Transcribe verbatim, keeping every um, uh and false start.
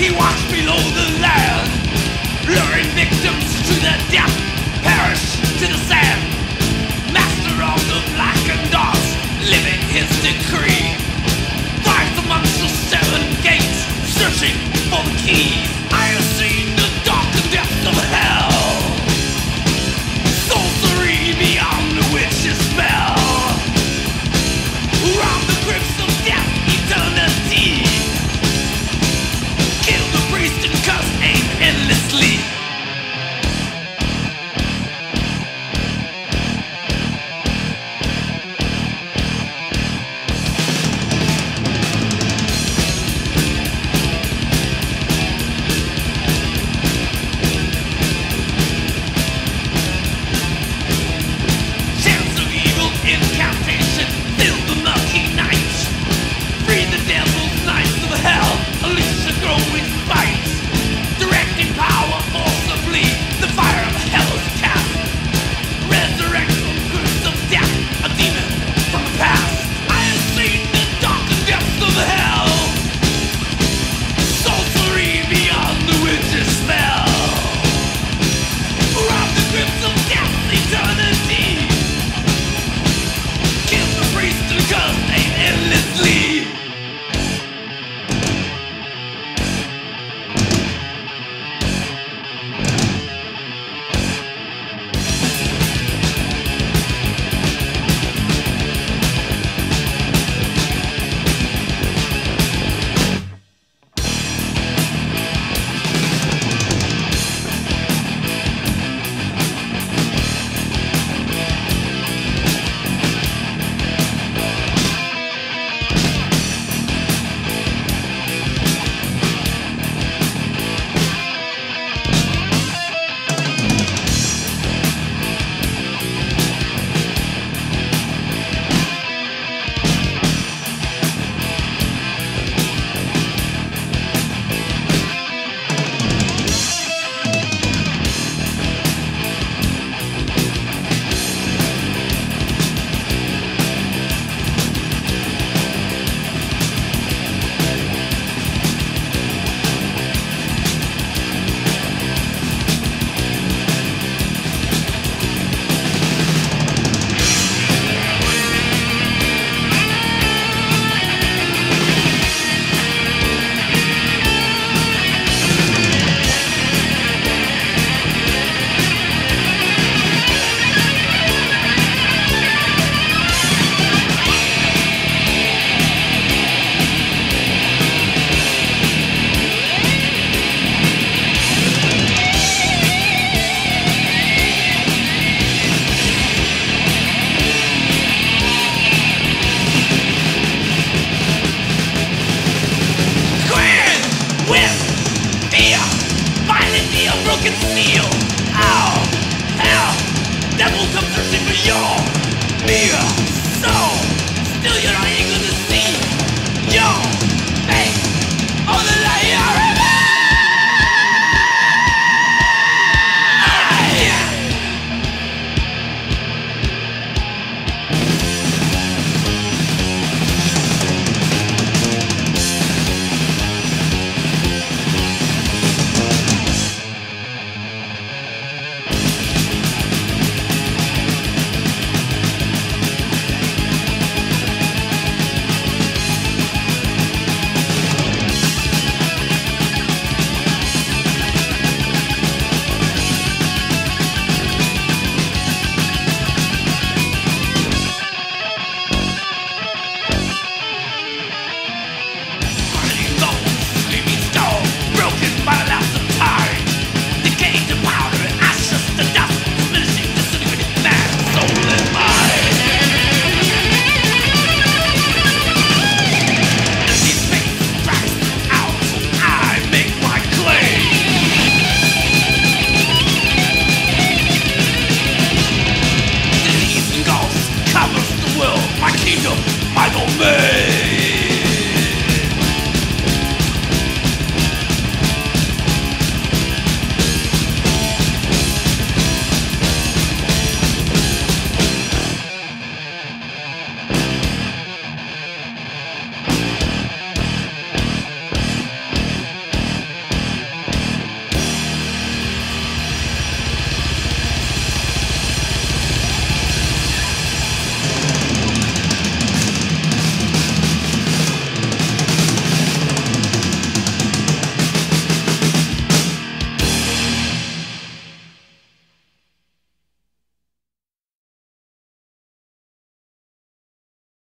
He walks below the land, luring victims to their death, perish to the sand. Master of the black and dark, living his decree.